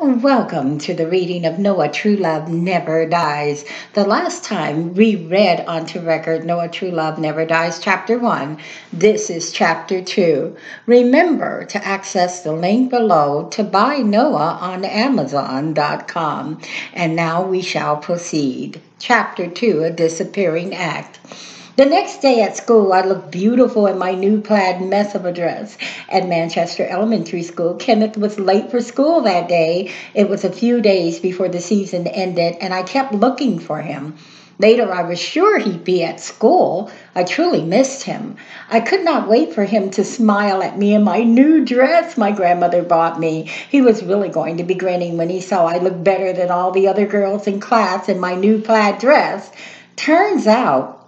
Welcome to the reading of Noah, True Love Never Dies. The last time we read onto record Noah, True Love Never Dies, Chapter 1. This is Chapter 2. Remember to access the link below to buy Noah on Amazon.com. And now we shall proceed. Chapter 2, A Disappearing Act. The next day at school, I looked beautiful in my new plaid mess of a dress. At Manchester Elementary School, Kenneth was late for school that day. It was a few days before the season ended, and I kept looking for him. Later, I was sure he'd be at school. I truly missed him. I could not wait for him to smile at me in my new dress my grandmother bought me. He was really going to be grinning when he saw I looked better than all the other girls in class in my new plaid dress. Turns out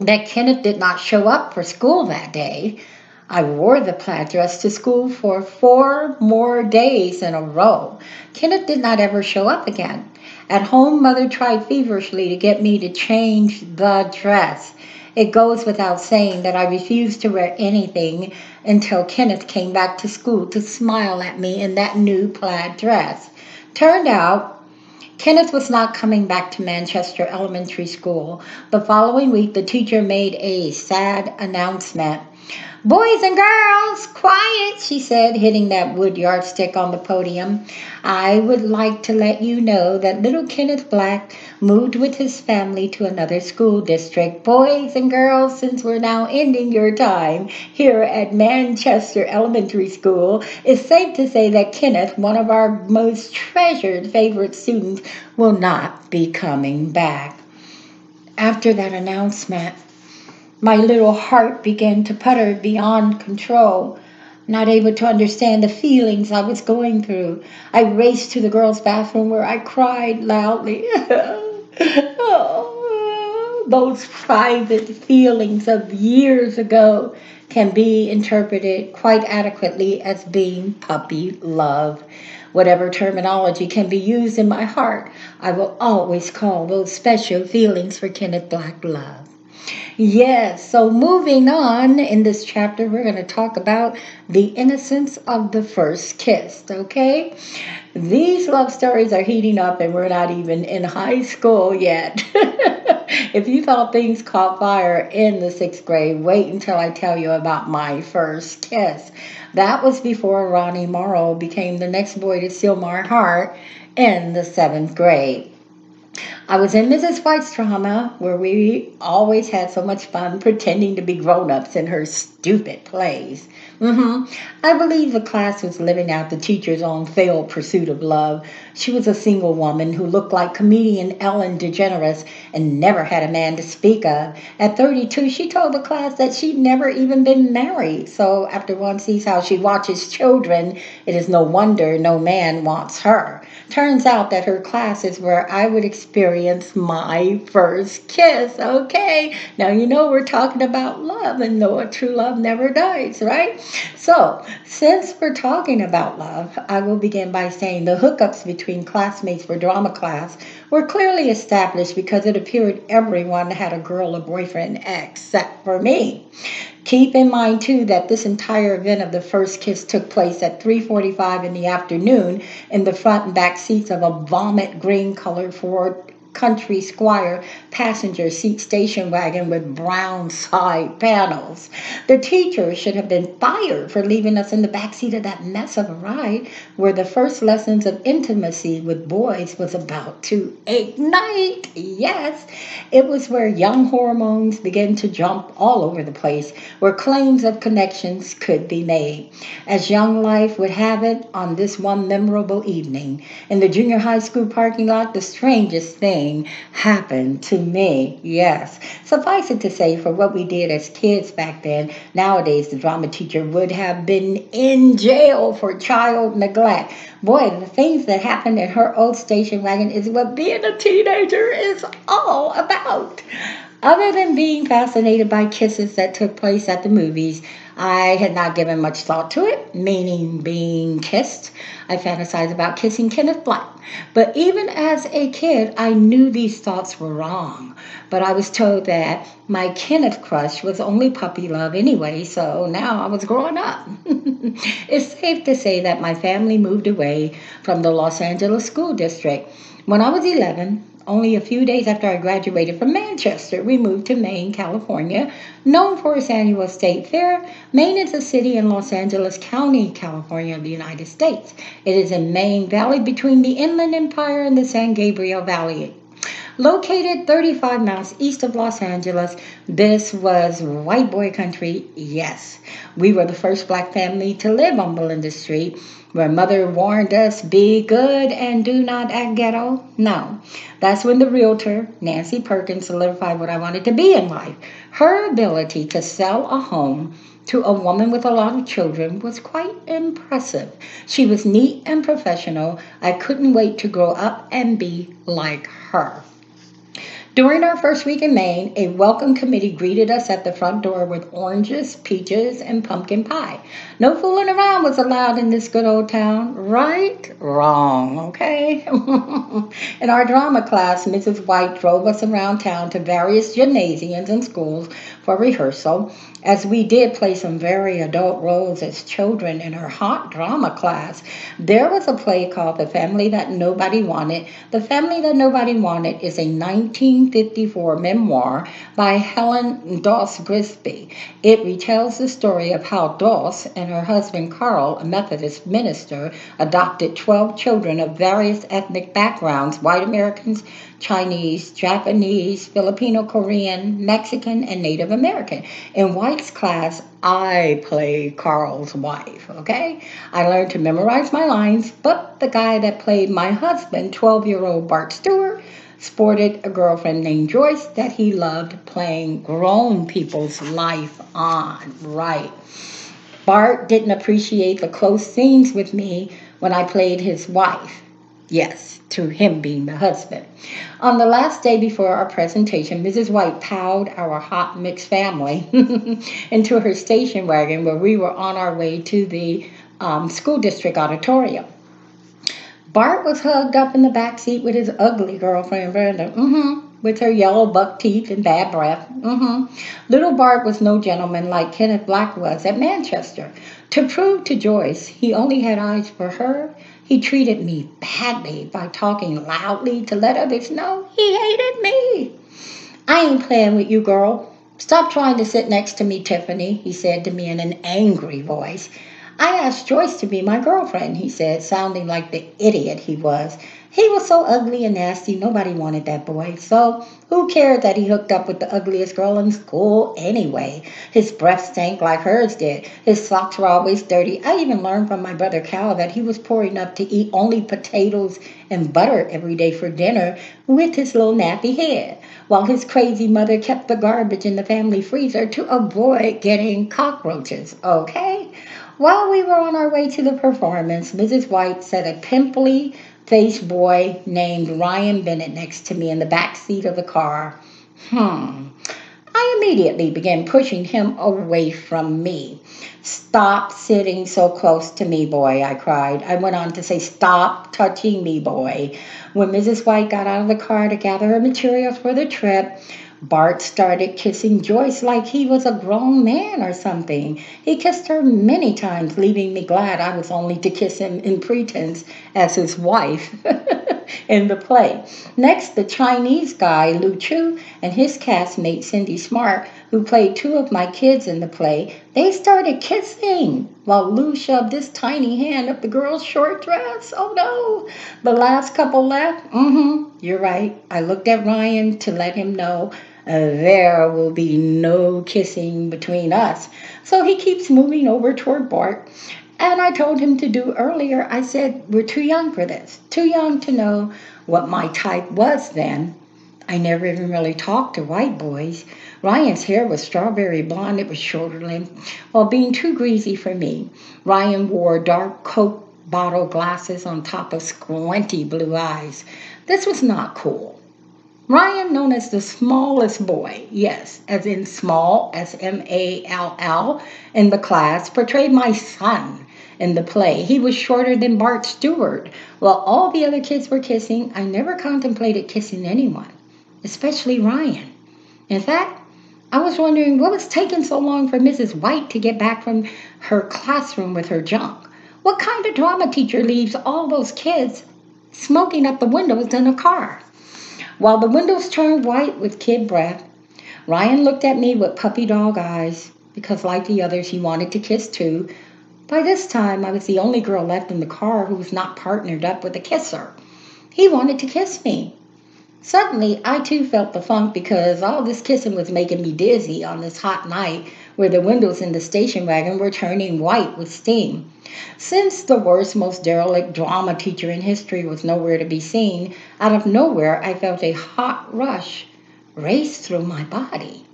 that Kenneth did not show up for school that day. I wore the plaid dress to school for 4 more days in a row. Kenneth did not ever show up again. At home, Mother tried feverishly to get me to change the dress. It goes without saying that I refused to wear anything until Kenneth came back to school to smile at me in that new plaid dress. Turned out, Kenneth was not coming back to Manchester Elementary School. The following week, the teacher made a sad announcement. "Boys and girls, quiet," she said, hitting that wood yardstick on the podium. "I would like to let you know that little Kenneth Black moved with his family to another school district. Boys and girls, since we're now ending your time here at Manchester Elementary School, it's safe to say that Kenneth, one of our most treasured favorite students, will not be coming back." After that announcement, my little heart began to putter beyond control, not able to understand the feelings I was going through. I raced to the girls' bathroom where I cried loudly. Oh, those private feelings of years ago can be interpreted quite adequately as being puppy love. Whatever terminology can be used in my heart, I will always call those special feelings for Kenneth Black love. Yes, so moving on in this chapter, we're going to talk about the innocence of the first kiss, okay? These love stories are heating up and we're not even in high school yet. If you thought things caught fire in the 6th grade, wait until I tell you about my first kiss. That was before Ronnie Morrow became the next boy to steal my heart in the 7th grade. I was in Mrs. White's drama, where we always had so much fun pretending to be grown-ups in her stupid plays. I believe the class was living out the teacher's own failed pursuit of love. She was a single woman who looked like comedian Ellen DeGeneres and never had a man to speak of. At 32, she told the class that she'd never even been married. So after one sees how she watches children, it is no wonder no man wants her. Turns out that her class is where I would experience my first kiss. Okay, now you know we're talking about love and Noah, True Love Never Dies, right? So, since we're talking about love, I will begin by saying the hookups between classmates for drama class were clearly established because it appeared everyone had a girl or boyfriend except for me. Keep in mind, too, that this entire event of the first kiss took place at 3:45 in the afternoon in the front and back seats of a vomit green-colored Ford Country Squire passenger seat station wagon with brown side panels. The teacher should have been fired for leaving us in the back seat of that mess of a ride where the first lessons of intimacy with boys was about to ignite. Yes, it was where young hormones began to jump all over the place, where claims of connections could be made. As young life would have it, on this one memorable evening, in the junior high school parking lot, the strangest thing happened to me. Yes, suffice it to say, for what we did as kids back then, nowadays the drama teacher would have been in jail for child neglect. Boy, the things that happened in her old station wagon is what being a teenager is all about. Other than being fascinated by kisses that took place at the movies, I had not given much thought to it, meaning being kissed. I fantasized about kissing Kenneth Black. But even as a kid, I knew these thoughts were wrong. But I was told that my Kenneth crush was only puppy love anyway, so now I was growing up. It's safe to say that my family moved away from the Los Angeles school district. When I was 11, only a few days after I graduated from Manchester, we moved to Maine, California, known for its annual state fair. Maine is a city in Los Angeles County, California, the United States. It is in Maine Valley between the Inland Empire and the San Gabriel Valley. Located 35 miles east of Los Angeles, this was white boy country, yes. We were the first black family to live on Belinda Street, where mother warned us, be good and do not act ghetto. No, that's when the realtor, Nancy Perkins, solidified what I wanted to be in life. Her ability to sell a home to a woman with a lot of children was quite impressive. She was neat and professional. I couldn't wait to grow up and be like her. During our first week in Maine, a welcome committee greeted us at the front door with oranges, peaches, and pumpkin pie. No fooling around was allowed in this good old town. Right? Wrong, okay? In our drama class, Mrs. White drove us around town to various gymnasiums and schools for rehearsal, as we did play some very adult roles as children in her hot drama class. There was a play called The Family That Nobody Wanted. The Family That Nobody Wanted is a 1954 memoir by Helen Doss Grisby. It retells the story of how Doss and her husband Carl, a Methodist minister, adopted 12 children of various ethnic backgrounds, white Americans, Chinese, Japanese, Filipino, Korean, Mexican, and Native American. In White's class, I played Carl's wife, okay? I learned to memorize my lines, but the guy that played my husband, 12-year-old Bart Stewart, sported a girlfriend named Joyce that he loved playing grown people's life on, right? Bart didn't appreciate the close scenes with me when I played his wife. Yes, to him being the husband. On the last day before our presentation, Mrs. White piled our hot mixed family into her station wagon where we were on our way to the school district auditorium. Bart was hugged up in the back seat with his ugly girlfriend, Brenda. With her yellow buck teeth and bad breath. Little Bart was no gentleman like Kenneth Black was at Manchester. To prove to Joyce he only had eyes for her, he treated me badly by talking loudly to let others know he hated me. I ain't playing with you, girl. Stop trying to sit next to me, Tiffany, he said to me in an angry voice. I asked Joyce to be my girlfriend, he said, sounding like the idiot he was. He was so ugly and nasty, nobody wanted that boy. So who cared that he hooked up with the ugliest girl in school anyway? His breath stank like hers did. His socks were always dirty. I even learned from my brother Cal that he was poor enough to eat only potatoes and butter every day for dinner with his little nappy head, while his crazy mother kept the garbage in the family freezer to avoid getting cockroaches, okay? While we were on our way to the performance, Mrs. White said a pimply faced boy named Ryan Bennett next to me in the back seat of the car. I immediately began pushing him away from me. Stop sitting so close to me, boy, I cried. I went on to say, stop touching me, boy. When Mrs. White got out of the car to gather her materials for the trip, Bart started kissing Joyce like he was a grown man or something. He kissed her many times, leaving me glad I was only to kiss him in pretense as his wife in the play. Next, the Chinese guy, Lu Chu, and his castmate, Cindy Smart, who played two of my kids in the play, they started kissing while Lou shoved his tiny hand up the girl's short dress. Oh, no. The last couple left. You're right. I looked at Ryan to let him know there will be no kissing between us. So he keeps moving over toward Bart. And I told him to do earlier. I said, we're too young for this. Too young to know what my type was then. I never even really talked to white boys. Ryan's hair was strawberry blonde. It was shorter length, while being too greasy for me. Ryan wore dark Coke bottle glasses on top of squinty blue eyes. This was not cool. Ryan, known as the smallest boy, yes, as in small, S-M-A-L-L, in the class, portrayed my son in the play. He was shorter than Bart Stewart. While all the other kids were kissing, I never contemplated kissing anyone, especially Ryan. In fact, I was wondering what was taking so long for Mrs. White to get back from her classroom with her junk. What kind of drama teacher leaves all those kids smoking up the windows in a car? While the windows turned white with kid breath, Ryan looked at me with puppy dog eyes because, like the others, he wanted to kiss too. By this time, I was the only girl left in the car who was not partnered up with a kisser. He wanted to kiss me. Suddenly, I too felt the funk because all this kissing was making me dizzy on this hot night where the windows in the station wagon were turning white with steam. Since the worst, most derelict drama teacher in history was nowhere to be seen, out of nowhere I felt a hot rush race through my body.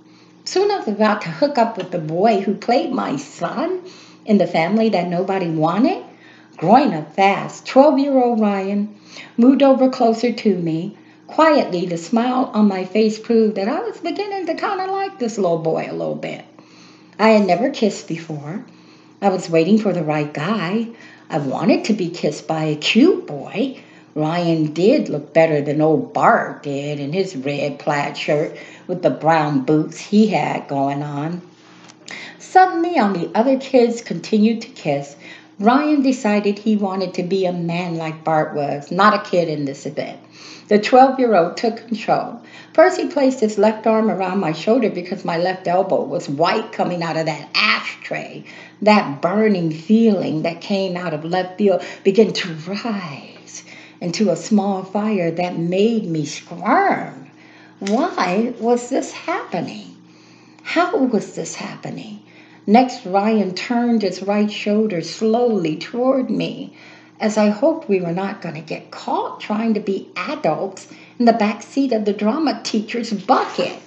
Soon I was about to hook up with the boy who played my son in The Family That Nobody Wanted. Growing up fast, 12-year-old Ryan moved over closer to me. Quietly, the smile on my face proved that I was beginning to kind of like this little boy a little bit. I had never kissed before. I was waiting for the right guy. I wanted to be kissed by a cute boy. Ryan did look better than old Bart did in his red plaid shirt with the brown boots he had going on. Suddenly, on the other kids continued to kiss, Ryan decided he wanted to be a man like Bart was, not a kid in this event. The 12-year-old took control. First, he placed his left arm around my shoulder because my left elbow was white coming out of that ashtray. That burning feeling that came out of left field began to rise into a small fire that made me squirm. Why was this happening? How was this happening? Next, Ryan turned his right shoulder slowly toward me, as I hoped we were not going to get caught trying to be adults in the back seat of the drama teacher's bucket.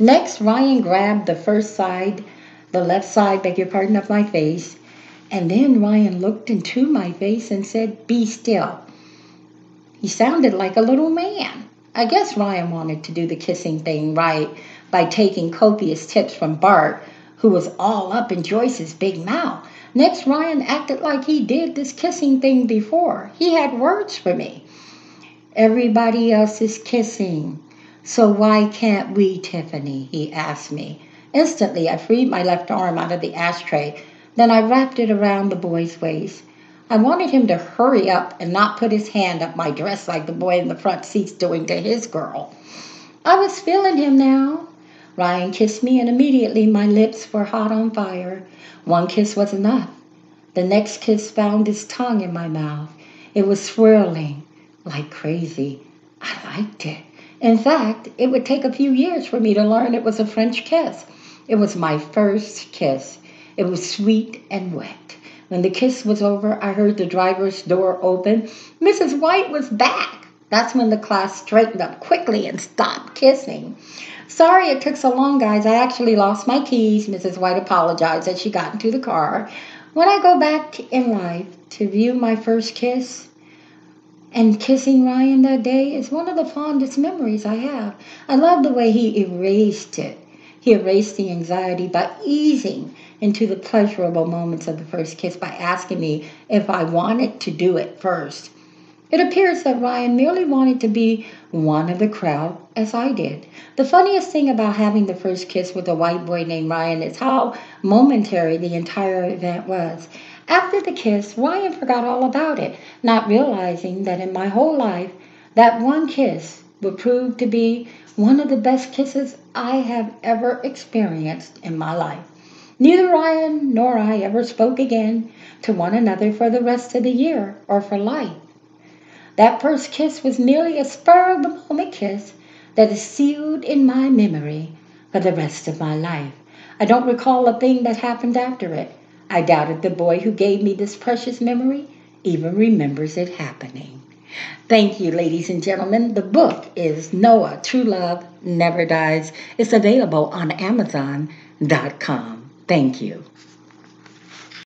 Next, Ryan grabbed the left side of my face, and then Ryan looked into my face and said, "Be still." He sounded like a little man. I guess Ryan wanted to do the kissing thing right by taking copious tips from Bart, who was all up in Joyce's big mouth. Next, Ryan acted like he did this kissing thing before. He had words for me. "Everybody else is kissing, so why can't we, Tiffany?" he asked me. Instantly, I freed my left arm out of the ashtray. Then I wrapped it around the boy's waist. I wanted him to hurry up and not put his hand up my dress like the boy in the front seat's doing to his girl. I was feeling him now. Ryan kissed me, and immediately my lips were hot on fire. One kiss was enough. The next kiss found its tongue in my mouth. It was swirling like crazy. I liked it. In fact, it would take a few years for me to learn it was a French kiss. It was my first kiss. It was sweet and wet. When the kiss was over, I heard the driver's door open. Mrs. White was back. That's when the class straightened up quickly and stopped kissing. "Sorry it took so long, guys. I actually lost my keys." Mrs. White apologized as she got into the car. When I go back in life to view my first kiss and kissing Ryan that day is one of the fondest memories I have. I love the way he erased it. He erased the anxiety by easing into the pleasurable moments of the first kiss by asking me if I wanted to do it first. It appears that Ryan merely wanted to be one of the crowd, as I did. The funniest thing about having the first kiss with a white boy named Ryan is how momentary the entire event was. After the kiss, Ryan forgot all about it, not realizing that in my whole life, that one kiss would prove to be one of the best kisses I have ever experienced in my life. Neither Ryan nor I ever spoke again to one another for the rest of the year or for life. That first kiss was merely a spur-of-the-moment kiss that is sealed in my memory for the rest of my life. I don't recall a thing that happened after it. I doubt if the boy who gave me this precious memory even remembers it happening. Thank you, ladies and gentlemen. The book is Noah, True Love Never Dies. It's available on Amazon.com. Thank you.